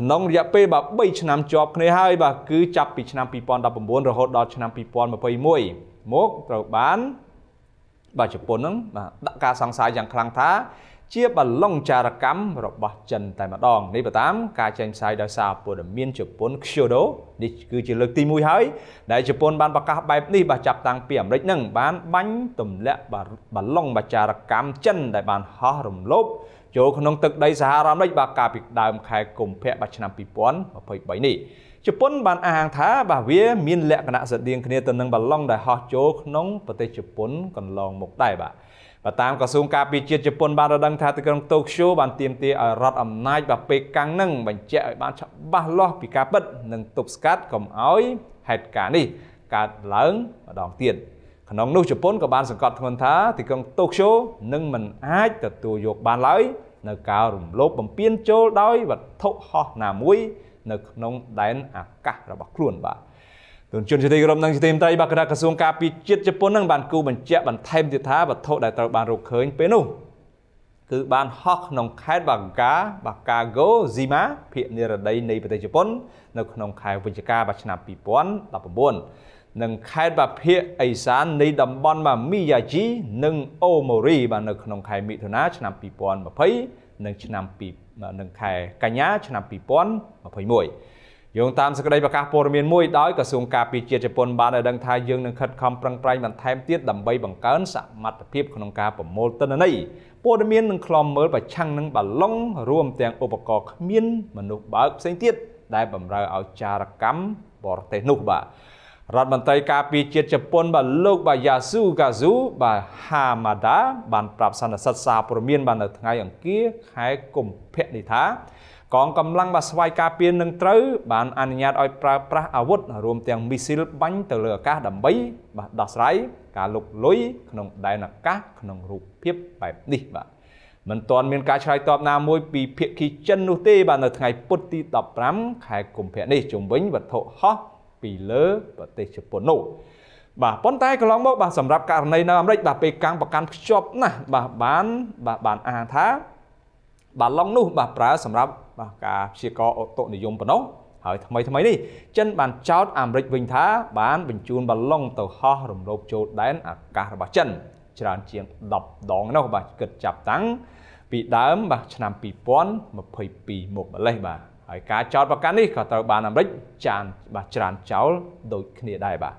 ขนมยาเป้แบบใบชนามจอบในห้ายแบบคือจับปีชนามปีปอนดับบุญระหดดอชนามปีปอนมาเผยมวยมกตระบานบาดเจ็บปนนั้นดักการสังสายอย่างคลังท้าเชี่ยบัลลงจารกรรมระบาดจนแต่มาดองในประตามการแจงสายดาวสาวปวดเมียนเจ็บปนเชียวโดนี่คือจิตเลือกตีมุยหายได้เจ็บปนบานประกาศแบบนี้บาดจับต่างเปี่ยมเล็กหนึ่งบานบังตุ่มและบัลลงบาดจารกรรมจนได้บานฮอรุมลบโจขนมตึกได้สหรัฐได้บากาปิดดามใครกลุ่มเพะบาดชนามปีปอนมาเผยใบนี้เจ็บปนบานอาหารท้าบาเวียมีนและขณะเสด็จเนียตนึงบัลลงได้ฮอโจขนมประเทศเจ็บปนกันลองหมกได้บาประธานกระทรวงการปิดเจตปนบาระดังทาติกรงโตกชูบันเตียมเตอรัฐอำนาจแบบเปกังนึ่งบันเจบ้านชาวบ้านล้อปีกาปิดหนึ่งตุกสกัดกับอ้อยเหตุการณ์นี้การหลังดองเตียนขนมนุ่งเจตปนกับบานสังกัดคนท้าติกรงโตกชูหนึ่งมันไอจะตัวยกบานไหลในการรวมลบบังเปียนโจได้บัดทุกหอหนามุ้ยในขนมแดนอากาศระบาดครุ่นบ่าตุนชนจะได้รับนังจิตเต็มใจบักระกระทรวงการปิดจิตจะปนนั่งบานกูบันเจบันเทมจิตท้าบันโทษได้ตระบานรุกเขินไปนู่คือบานฮอกนองคายบังกาบักกาโกจิมะเพียงในระดับในประเทศญี่ปุ่นนักนองคายวิจการบัชนาปีปอนตับปนนังคายบักเพียงไอสานในดับบอนมามิยาจินังโอโมริบันนักนองคายมิถุนาชนาปีปอนมาเพย์นังชนาปีนังคายกัญญาชนาปีปอนมาเพย์มวยโยงตามสกัดประกาศโปรเมียนมวยด้อยกระทรวงการปิดเจตปนบานในดังไทยยังนังขัดคำปรังไพรมันแทมเตี้ยดำใบบังเกินสมัดเพียบขนมกาปมโมตันนี่โปรเมียนนังคลอมเมื่อไปช่างนังบัลลงรวมแต่งอุปกรณ์เมียนมนุษย์บาปเส้นเตี้ยได้บำเรอเอาจารกรรมบอร์เตนุบะรัฐมนตรีการปิดเจตปนบัลโลกบายาซูกาซูบาฮามาดาบันปราบสันสัตสาโปรเมียนบันในทางอย่างเกี้ยขายกลุ่มเพชรนิทากองกำลังบัสไวกาเปียนหนึ่งเต้าบานอันยาดอยปราบอาวุธรวมแต่งมิสซิลบังเตลือกาดัมใบบัดดัสไรกาลุกลุยขนมไดนักกาขนมรูปเพียบแบบนี้บะมันตอนเมียนกาชายตอบนามวยปีเพียขีจันนุเตบานในไงปุตติตอบรำขายกลุ่มเพียนี่จงวิ่งบัดโถฮะปีเลือบัดเตชปนุบะปนไตกลองบอกบะสำหรับการในนามเล็กบะไปกลางประกันจบนะบะบานอาหารท้าบะลองนู่บะปลาสำหรับการเชี่ยกอโตนิยมปนเฮ้ยทำไมนี่เช่นบานชาวอเมริกวินท้าบานบินจูนบานลงเต่าห่อรมโลกโจดแดนอากาศบาดเจ็บชานเชียงดับดองนะบาดเกิดจับตั้งปีดำบาดชนามปีป้อนมาเผยปีหมดเลยบาดเฮ้ยการชาวประกันนี่ก็เต่าบานอเมริกจานบาดชานชาวโดยขณีได้บาด